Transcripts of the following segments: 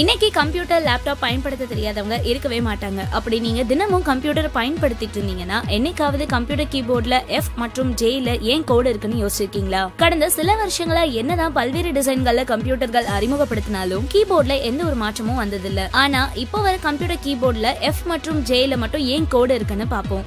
இன்னைக்கு computer laptop பயன்படுத்த தெரியாதவங்க இருக்கவே மாட்டாங்க. அப்படி நீங்க தினமும் கம்ப்யூட்டர் பயன்படுத்திட்டு இருந்தீங்கன்னா என்னைக்காவது கம்ப்யூட்டர் கீபோர்ட்ல F மற்றும் Jல ஏன் கோடு இருக்குன்னு யோசிச்சிருக்கீங்களா? கடந்த சில வருஷங்களா என்னதான் பல்வேறு டிசைன்கள்ல கம்ப்யூட்டர்கள் அறிமுகப்படுத்தினாலும் கீபோர்ட்ல எந்த ஒரு மாற்றமும் வந்ததில்லை. ஆனா இப்போ வர கம்ப்யூட்டர் கீபோர்ட்ல F மற்றும் Jல மட்டும் ஏன் கோடு இருக்குன்னு பார்ப்போம்.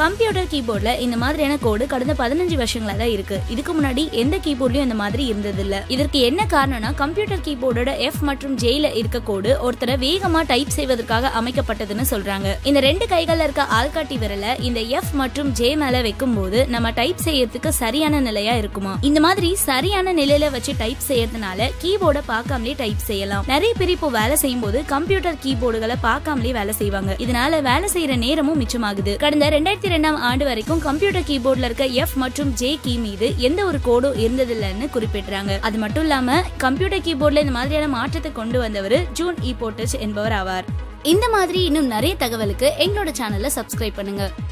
கம்ப்யூட்டர் கீபோர்ட்ல இந்த மாதிரியான கோடு கடந்த 15 வருஷங்களா தான் இருக்கு. இதுக்கு முன்னாடி எந்த கீபோர்ட்லயும் இந்த மாதிரி இருந்ததில்ல. இதற்கு என்ன காரணம்னா கம்ப்யூட்டர் கீபோர்டோட F மற்றும் Jல இருக்க கோடு ஒருத்தர வேகமா டைப் செய்வதற்காக அமைக்கப்பட்டதுன்னு சொல்றாங்க. இந்த ரெண்டு கைகள்ல இருக்க ஆள்காட்டி விரல இந்த F மற்றும் J மேல வைக்கும் போது நம்ம டைப் செய்யறதுக்கு சரியான நிலையா இருக்குமா? இந்த மாதிரி சரியான நிலையில வச்சு டைப் செய்யறதுனால கீபோர்டை பார்க்காமலே டைப் செய்யலாம். நிறைய பேர் இப்போ வேலை செய்யும் போது கம்ப்யூட்டர் கீபோர்டுகளை பார்க்காமலே வேலை செய்வாங்க. இதனால வேலை செய்யற நேரமும் மிச்சமாகுது. கடந்த 2002ஆம் ஆண்டு வரைக்கும் கம்ப்யூட்டர் கீபோர்ட்ல இருக்க F மற்றும் J கீ மீது எந்த ஒரு கோடும் இருந்ததில்லைன்னு குறிப்பிடுறாங்க. அது மட்டும் இல்லாம கம்ப்யூட்டர் கீபோர்ட்ல இந்த மாதிரியான மாற்றத்தை கொண்டு வந்தவர் ஜூன் ஈபோட்டஸ் என்பவர் ஆவார். இந்த மாதிரி இன்னும் நிறைய தகவலுக்கு எங்களோட சேனல்ல சப்ஸ்கிரைப் பண்ணுங்க.